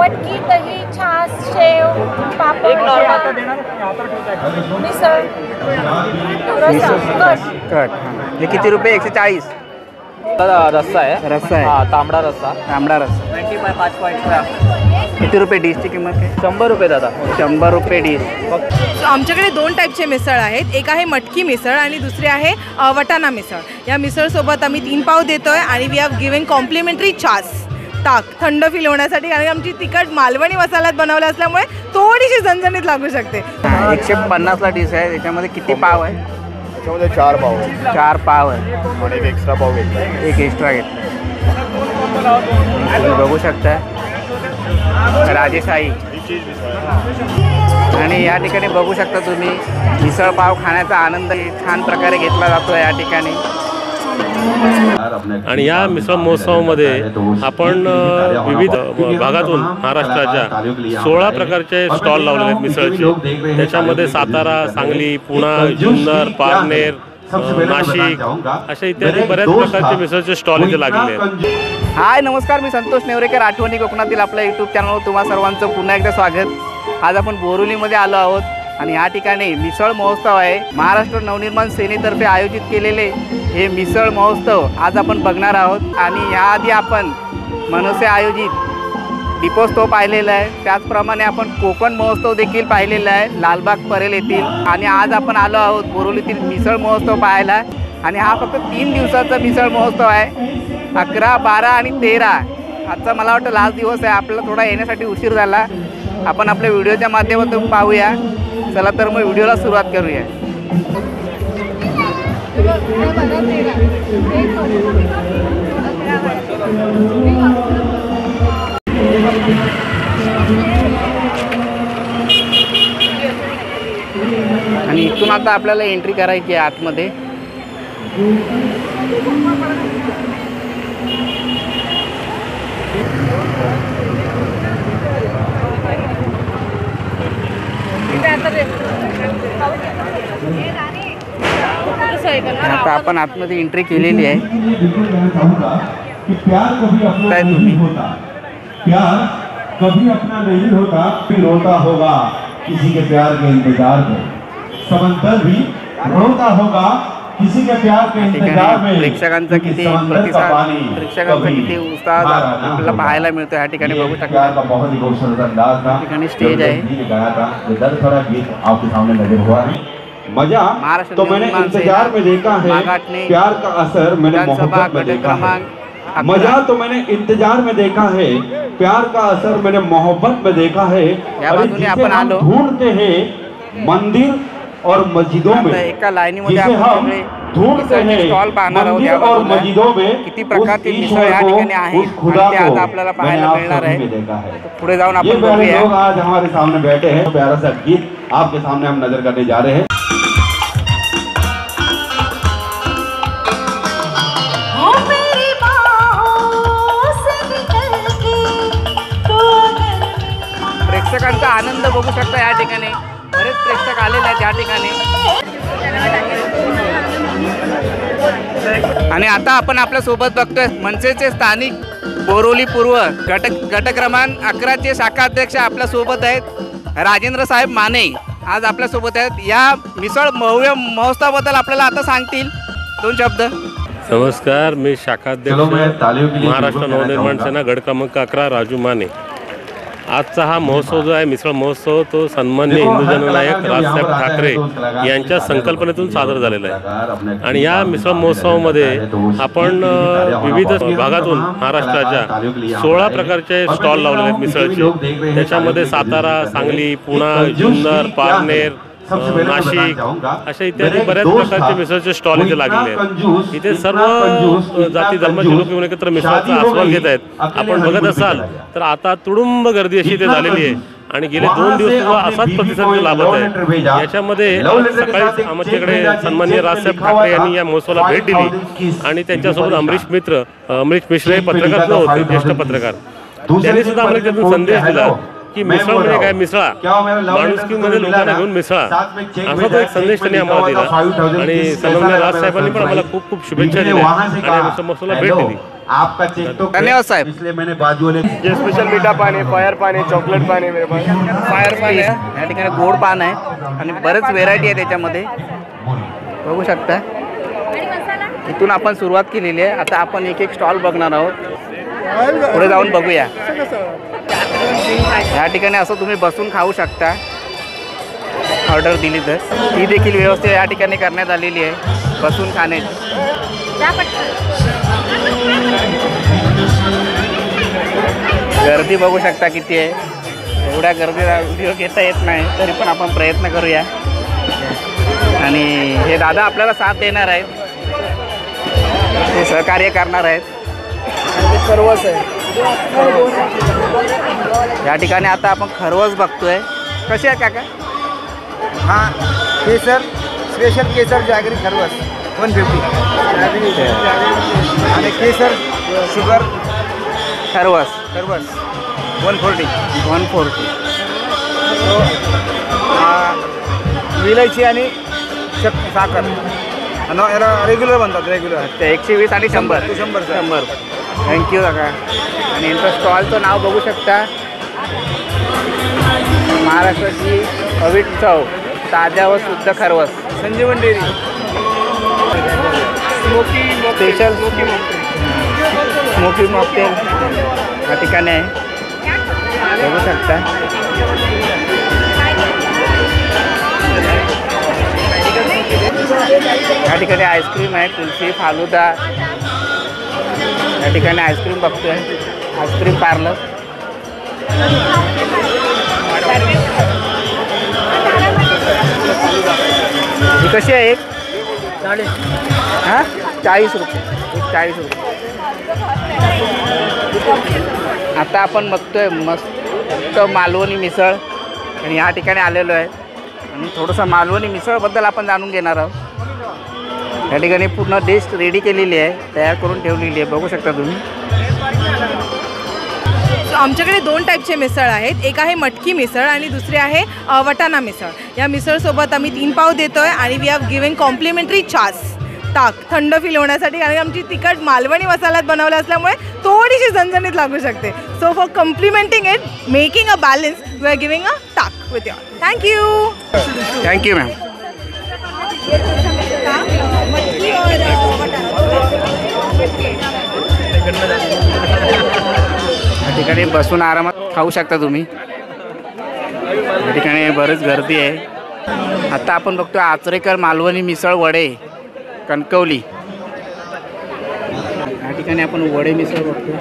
मटकी, दही, छास, शेव, पापड, मिसळ, कट। हे किती रुपये? 140। रस्सा आहे, रस्सा आहे, तांबडा रस्सा, तांबडा रस्सा 25 पॉइंट। किती रुपये डिशची किंमत? 100 रुपये दादा, 100 रुपये डिश। आमच्याकडे 2 टाईपचे मिसळ आहेत, एक आहे मटकी मिसळ आणि दुसरी आहे वटाणा मिसळ। या मिसळसोबत आम्ही 3 पाव देतोय आणि वी हॅव गिव्हन कॉम्प्लिमेंटरी छास ताक, थंड फील होण्यासाठी, कारण आमची तिखट मालवणी मसाल्यात बनवलं असल्यामुळे थोडीशी झणझणीत लागू शकते। 150ला डिश आहे, त्याच्यामध्ये किती पाव आहे? त्याच्यामध्ये 4 पाव आहे, 4 पाव आहे, एक एक्स्ट्रा पाव घेतला, एक एक्स्ट्रा घेतला, बघू शकता। राजेशाही आणि या ठिकाणी बघू शकता तुम्ही मिसळ पाव खाण्याचा आनंद छान प्रकारे घेतला जातो या ठिकाणी। आणि या मिसळ महोत्सवामध्ये आपण विविध भागातून महाराष्ट्राच्या 16 प्रकारचे स्टॉल लावलेले आहेत मिसळचे। त्याच्यामध्ये सातारा, सांगली, पुणे, जुन्नर, पारनेर, नाशिक अशा इत्यादी बऱ्याच प्रकारचे मिसळचे स्टॉल इथे लागलेले आहेत। हाय, नमस्कार, मी संतोष नेवरेकर, आठवणी कोकणातील आपल्या यूट्यूब चॅनलवर तुम्हा सर्वांचं पुन्हा एकदा स्वागत। आज आपण बोरिवलीमध्ये आलो आहोत आणि या ठिकाणी मिसळ महोत्सव आहे, महाराष्ट्र नवनिर्माण सेनेतर्फे आयोजित केलेले हे मिसळ महोत्सव आज आपण बघणार आहोत। आणि याआधी आपण मनसे आयोजित दीपोत्सव पाहिलेला आहे, त्याचप्रमाणे आपण कोकण महोत्सव देखील पाहिलेला आहे लालबाग परेल येथील, आणि आज आपण आलो आहोत बोरिवलीतील मिसळ महोत्सव पाहायला। आणि हा फक्त 3 दिवसाचा मिसळ महोत्सव आहे, 11, 12 आणि 13 आजचा मला वाटतं लास्ट दिवस आहे। आपल्याला थोडा येण्यासाठी उशीर झाला, आपण आपल्या व्हिडिओच्या माध्यमातून पाहूया। चला तर मग व्हिडिओला सुरुवात करूया। आणि इथून आता आपल्याला एंट्री करायची आहे आतमध्ये। आता आपण आतमध्ये एंट्री केलेली आहे। काय तुम्ही प्यार कभी अपना नहीं होता, फिर रोता होगा किसी के प्यार के इंतजार में, समंदर भी रोता होगा किसी के प्यार के इंतजार में। प्रेक्षकांचा किती प्रतिसाद, प्रेक्षकांचा किती उत्साह आपल्याला पाहायला मिळतो या ठिकाणी, बघू शकता। या ठिकाणी स्टेज आहे। मजा तो मैंने इंतजार में देखा है, प्यार का असर मैंने मोहब्बत में देखा है। मजा तो मैंने इंतजार में देखा है, प्यार का असर मैंने मोहब्बत में देखा है। अरे जिसे हम ढूंढते हैं मंदिर और मस्जिदों में, जिसे हम ढूंढते हैं मंदिर और मस्जिदों में, उस ईश्वर को, उस खुदा को मैंने आप सभी में देखा है। ये प्यारे लोग आज हमारे सामने बैठे हैं, प्यारा सा गीत आपके सामने हम नजर करने जा रहे हैं। प्रेक्षकांचा आनंद बघू शकता या ठिकाणी, बरेच प्रेक्षक आलेले आहेत या ठिकाणी। आणि आता आपण आपल्या सोबत बघतोय मनसेचे स्थानिक बोरिवली पूर्व गट क्रमांक 11चे शाखाध्यक्ष आपल्या सोबत आहेत राजेंद्र साहेब माने, आज आपल्या सोबत आहेत। या मिसळ महोत्सवाबद्दल आपल्याला आता सांगतील 2 शब्द। नमस्कार, मी शाखाध्यक्ष महाराष्ट्र नवनिर्माण सेना गट क्रमांक 11 राजू माने। आजचा हा महोत्सव जो आहे मिसळ महोत्सव, तो सन्माननीय हिंदू जननायक राजसाहेब ठाकरे यांच्या संकल्पनेतून सादर झालेला आहे। आणि या मिसळ महोत्सवामध्ये आपण विविध भागातून महाराष्ट्राच्या 16 प्रकारचे स्टॉल लावलेले आहेत मिसळचे। त्याच्यामध्ये सातारा, सांगली, पुणे, जुन्नर, पारनेर, नाशिक अशा इत्यादी बऱ्याच प्रकारचे मिसळचे स्टॉल इथे लागलेले आहेत। इथे सर्व जाती धर्माचे लोक येऊन एकत्र मिसळचा आस्वाद घेत आहेत। आपण बघत असाल तर आता तुडुंब गर्दी अशी इथे झालेली आहे आणि गेले 2 दिवस असाच प्रतिसाद लाभत आहे। याच्यामध्ये सकाळी आमच्याकडे सन्माननीय राजसाहेब ठाकरे यांनी या महोत्सवाला भेट दिली आणि त्यांच्यासोबत अमृत मित्र हे पत्रकार होते, ज्येष्ठ पत्रकार, त्यांनी सुद्धा आम्हाला त्यातून संदेश दिला की मिसळ म्हणजे काय, मिसळा माणुसकीमध्ये लोकांना घेऊन मिसळा, असा तो एक संदेश त्यांनी आम्हाला दिला। आणि सन्माननीय राजसाहेबांनी पण आम्हाला खूप खूप शुभेच्छा दिल्या आणि महोत्सवाला भेट दिली। आपका चेक तो धन्यवाद साहब, इसलिए मैंने बाजू वाले ये स्पेशल मीठा पान है, फायर पान है, चॉकलेट पान है, मेरे पास फायर पान है, या ठिकाणी गोड पान आहे आणि बरेच व्हेरायटी आहे त्याच्यामध्ये बघू शकता। इथून आपण सुरुवात केलेली आहे, आता आपण एक एक स्टॉल बघणार आहोत, पुढे जाऊन बघूया। या ठिकाणी असं तुम्ही बसून खाऊ शकता ऑर्डर दिली तर, ही देखील व्यवस्था या ठिकाणी करण्यात आलेली आहे बसून खाने। गर्दी बघू शकता किती आहे, एवढ्या गर्दीला व्हिडिओ घेता येत नाही तरी पण आपण प्रयत्न करूया। आणि हे दादा आपल्याला साथ देणार आहेत, ते सहकार्य करणार आहेत खरवस आहे या ठिकाणी। आता आपण खरवस बघतोय, कशी आहे काका? हां केसर स्पेशल केसर जागरी खरवस 150 आणि केसर शुगर खरवस खरवस 140 विलायची आणि साखर रेग्युलर बनतात, रेग्युलर ते 120 आणि 100। थँक्यू काका। आणि यांचं स्टॉलचं नाव बघू शकता, महाराष्ट्राची अवीट चव ताज्या व शुद्ध खरवस, Sanjeevan dairy special smoky mocktail या ठिकाणी आहे बघू शकता। या ठिकाणी आईस्क्रीम आहे, कुल्फी, फालुदा, या ठिकाणी आईस्क्रीम बघतोय, आईस्क्रीम पार्लर। ही कशी आहे? एक 40, हां 40 रुपये, एक 40 रुपये। आता आपण बघतोय मस्त मालवणी मिसळ आणि या ठिकाणी आलेलो आहे आणि थोडंसं मालवणी मिसळबद्दल आपण जाणून घेणार आहोत। या ठिकाणी पूर्ण डिश रेडी केलेली आहे, तयार करून ठेवलेली आहे बघू शकता तुम्ही। आमच्याकडे 2 टाईपचे मिसळ आहेत, एक आहे मटकी मिसळ आणि दुसरी आहे वटाणा मिसळ। या मिसळसोबत आम्ही 3 पाव देतो आहे आणि वी हॅव गिव्हन कॉम्प्लिमेंटरी छास ताक थंड फील होण्यासाठी, कारण आमची तिखट मालवणी मसाल्यात बनवला असल्यामुळे थोडीशी झणझणीत लागू शकते। So for कॉम्प्लिमेंटिंग it making a balance we are giving a ताक with you. Thank you thank you ma'am. या ठिकाणी बसून आरामात खाऊ शकता तुम्ही, या ठिकाणी बरीच गर्दी आहे। आता आपण बघतो आचरेकर मालवणी मिसळ वडे कणकवली, या ठिकाणी आपण वडे मिसळ बघतो।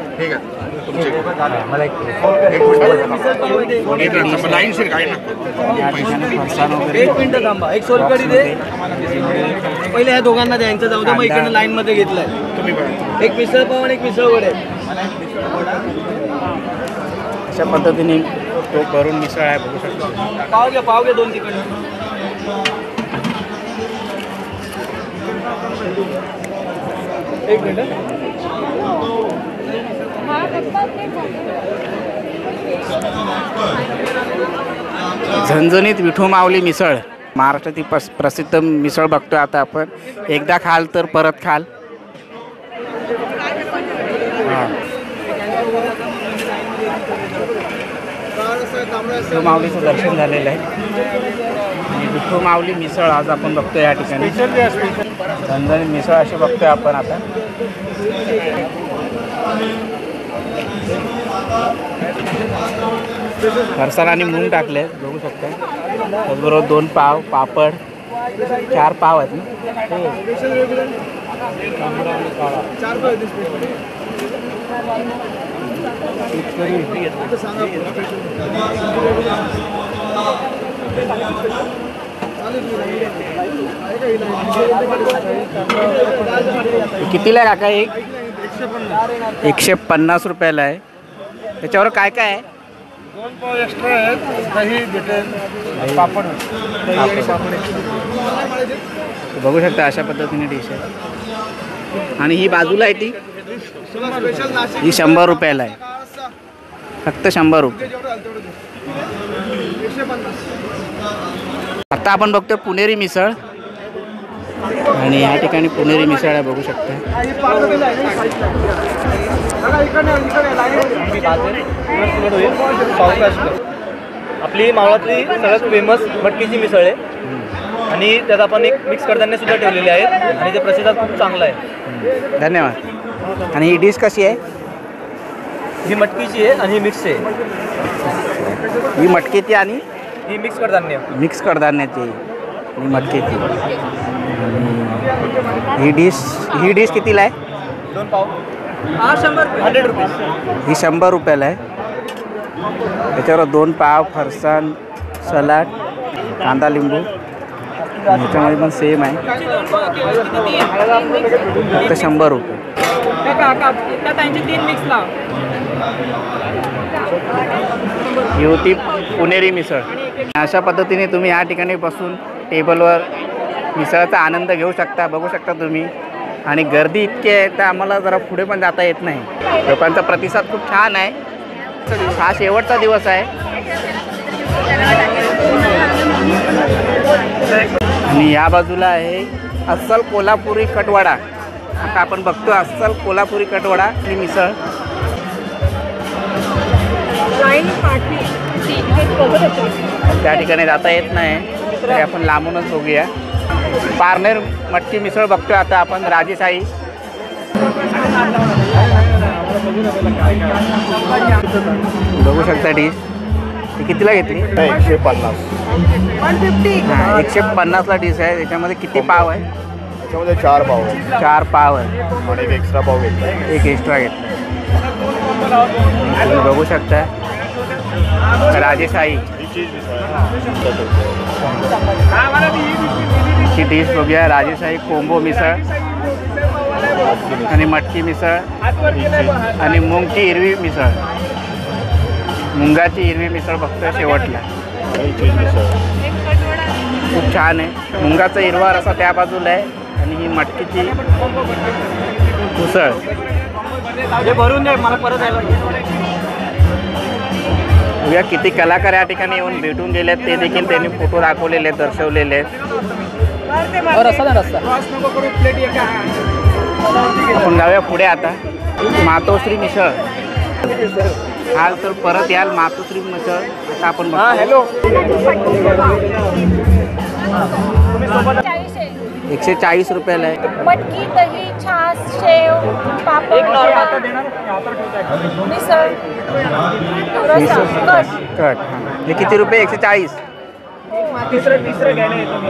पहिले ह्या दोघांना द्यायचं जाऊ द्या, मग इकडनं लाईन मध्ये घेतलंय, एक मिसळ पाव आणि एक मिसळ वडे अशा पद्धतीने तो करून मिसळ आहे बघू शकतो। पाव घ्या 2 तिकडनं, एक मिनिट। झणझणीत विठू माऊली मिसळ महाराष्ट्रातील प्रसिद्ध मिसळ बघतोय आता आपण, एकदा खाल तर परत खाल। विठू माऊलीचं दर्शन झालेलं आहे, विठू माऊली मिसळ आज आपण बघतोय या ठिकाणी झणझणीत मिसळ असे बघतोय आपण आता। फरसाण आणि मूंग टाकले बघू शकता, त्याचबरोबर 2 पाव पापड, 4 पाव आहेत ना। कितीला काका? एक 150 रुपयाला आहे, त्याच्यावर काय काय आहे? 2 पाव एक्स्ट्रा आहेत, दही भेटेल, पापड बघू शकता अशा पद्धतीने डिश आहे। आणि ही बाजूला आहे ती ही 100 रुपयाला आहे, फक्त 100 रुपये। आता आपण बघतोय पुणेरी मिसळ, आणि या ठिकाणी पुणेरी मिसळ बघू शकता। आपली मावळातली सगळ्यात फेमस मटकीची मिसळ आहे आणि त्यात आपण एक मिक्स कडधान्य सुद्धा ठेवलेले आहेत आणि ते प्रसिद्ध खूप चांगला आहे। धन्यवाद। आणि ही डिश कशी आहे? ही मटकीची आहे आणि ही मिक्स आहे। ही मटकीची आणि ही मिक्स कडधान्य, मिक्स कडधान्याची आणि मटकीची ही डिश। ही डिश कितीला आहे? 2 पाव 100 रुपये। ही 100 रुपयाला आहे। त्याच्यावर 2 पाव, फरसाण, सलाड, कांदा, लिंबू याच्यामध्ये पण सेम आहे। फक्त 100 रुपये। ही होती पुणेरी मिसळ। अशा पद्धतीने तुम्ही या ठिकाणी बसून टेबलवर मिसळचा आनंद घेऊ शकता, बघू शकता तुम्ही। आणि गर्दी इतकी आहे तर आम्हाला जरा पुढे पण जाता येत नाही। लोकांचा प्रतिसाद खूप छान आहे। हा शेवटचा दिवस आहे आणि या बाजूला आहे अस्सल कोल्हापुरी कटवाडा। आता आपण बघतो अस्सल कोल्हापुरी कटवाडा आणि मिसळ। त्या ठिकाणी जाता येत नाही तरी आपण लांबूनच बघूया। पारनेर मटकी मिसळ बघतो आता आपण, राजेशाही। बघू शकता डिश। ही कितीला घेतली? 150। 150ला डिश आहे। त्याच्यामध्ये किती पाव आहे? त्याच्यामध्ये 4 पाव आहे। 4 पाव आहे। एक एक्स्ट्रा घेतला। बघू शकता राजेशाही ची डिश बघूया। राजेशाही कोंबो मिसळ आणि मटकी मिसळ आणि मुंगची हिरवी मिसळ, मुंगाची हिरवी मिसळ बघतोय शेवटला। खूप छान आहे। मुंगाचा हिरवा रसा त्या बाजूला आहे आणि ही मटकीची उसळ। भरून दे मला परत यायला लागेल। किती कलाकार या ठिकाणी येऊन भेटून गेले ते देखील त्यांनी फोटो दाखवलेले, दर्शवलेले आहेत। रस्ता ना रस्ता आपण जाऊया पुढे आता। मातोश्री मिसळ आल तर परत याल मातोश्री मिसळ। आता आपण हॅलो 140 रुपयाला आहे। मटकी, दही, छास, शेव, पापड, एक नॉर्मल आता देणार मिसळ कट। हे किती रुपये? 140। तिसरं घ्यायला येतो मी।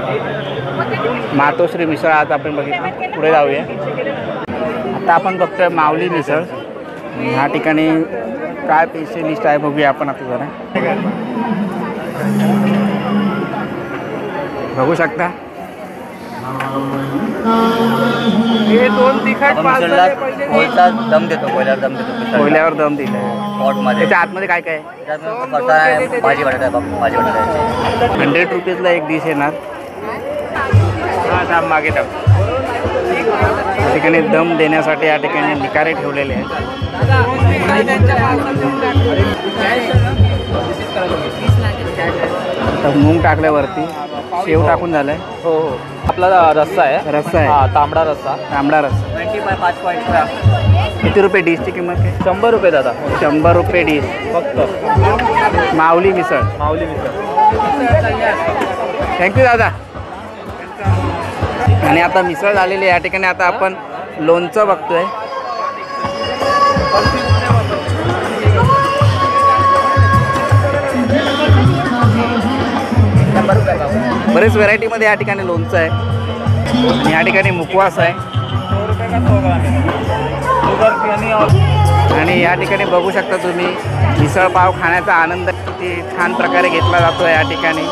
मातोश्री मिसळ आज आपण बघितली, पुढे जाऊया। आता आपण बघतोय माऊली मिसळ। ह्या ठिकाणी काय स्पेशलिस्ट आहे बघूया आपण आता जरा। बघू शकता हे 2 तिखट दम देतो कोयल्यावर दम दिलाय। त्याच्या आतमध्ये काय काय? भाजी 100 रुपीजला एक डिश येणार। हा दाम मागे या ठिकाणी दम देण्यासाठी या ठिकाणी निकारे ठेवलेले आहेत। मूग टाकल्यावरती शेव टाकून झालाय। हो हो आपला रस्सा आहे तांबडा रस्सा। किती रुपये डिशची किंमत आहे? 100 रुपये दादा। 100 रुपये डिश फक्त। माऊली मिसळ। थँक्यू दादा। आणि आता मिसळ झालेली या ठिकाणी। आता आपण लोणचं बघतोय। बरेच व्हरायटीमध्ये या ठिकाणी लोणचं आहे आणि या ठिकाणी मुकवास आहे आणि या ठिकाणी बघू शकता तुम्ही मिसळ पाव खाण्याचा आनंद किती छान प्रकारे घेतला जातो या ठिकाणी।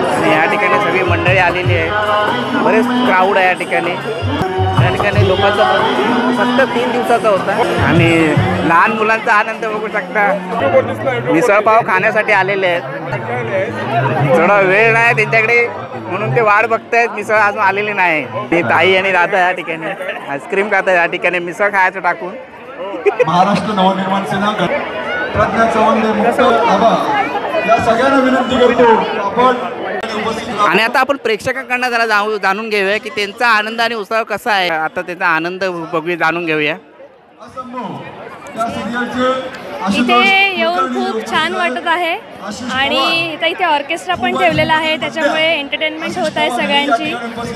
आणि या ठिकाणी सगळी मंडळी आलेली आहे, बरेच क्राऊड आहे या ठिकाणी लोकांचा फक्त 3 दिवसाचा होता आणि लहान मुलांचा आनंद बघू शकता। मिसळपाव खाण्यासाठी आलेले आहेत, थोडा वेळ नाही त्यांच्याकडे म्हणून ते वाट बघतायत, मिसळ अजून आलेली नाही। ते ताई आणि दादा या ठिकाणी आईस्क्रीम खातात या ठिकाणी मिसळ खायचं टाकून। महाराष्ट्र नवनिर्माण सेना प्रज्ञा चव्हाण या सगळ्यांना विनंती करतो आपण आणि आता आपण प्रेक्षकांकडून जरा जाणून घेऊया की त्यांचा आनंद आणि उत्साह कसा आहे। आता त्यांचा आनंद बघूया, जाणून घेऊया। इथे येऊन खूप छान वाटत आहे आणि इथे ऑर्केस्ट्रा पण ठेवलेला आहे, त्याच्यामुळे एंटरटेनमेंट होत आहे सगळ्यांची।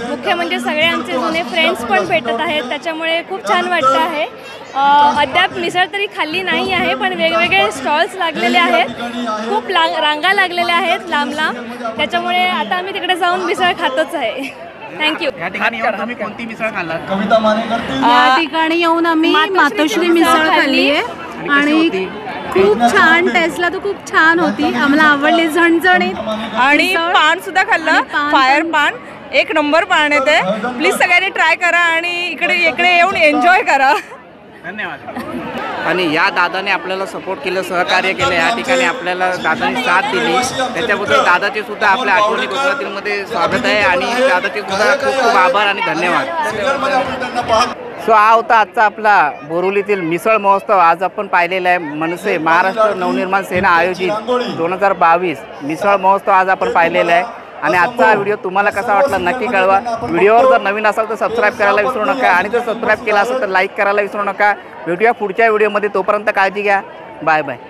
मुख्य म्हणजे सगळे आमचे जुने फ्रेंड्स पण भेटत आहेत, त्याच्यामुळे खूप छान वाटत आहे। अद्याप मिसळ तरी खाल्ली नाही आहे, पण वेगवेगळे स्टॉल्स लागलेले आहेत, खूप रांगा लागलेल्या आहेत लांब लांब, त्याच्यामुळे आता आम्ही तिकडे जाऊन मिसळ खातच आहे। Thank you. या ठिकाणी मिसळ खाल्ला, कविता माने मातोश्री मिसळ खाल्ली आहे आणि खूप छान टेस्टला तो खूप छान होती, आम्हाला आवडली, झणझणीत। आणि पान सुद्धा खाल्लं, फायर पान एक नंबर पान येते। प्लीज सगळ्यांनी ट्राय करा आणि इकडे इकडे येऊन एन्जॉय करा। धन्यवाद। आणि या दादाने आपल्याला सपोर्ट केलं, सहकार्य केलं, या ठिकाणी आपल्याला दादाने साथ दिली, त्याच्याबद्दल दादाचे सुद्धा आपल्या आठवणी कोकणातीलमध्ये स्वागत आहे आणि दादाचे सुद्धा खूप खूप आभार आणि धन्यवाद। सो हा होता आजचा आपला बोरिवलीतील मिसळ महोत्सव। आज आपण पाहिलेला आहे मनसे महाराष्ट्र नवनिर्माण सेना आयोजित 2022 मिसळ महोत्सव आज आपण पाहिलेला आहे। आणि आजचा व्हिडिओ तुम्हाला कसा वाटला नक्की कळवा। व्हिडिओवर जर नवीन असाल तर सबस्क्राईब करायला विसरू नका आणि जर सबस्क्राईब केला असेल तर लाईक करायला विसरू नका। भेटूया पुढच्या व्हिडिओमध्ये, तोपर्यंत काळजी घ्या। Bye bye.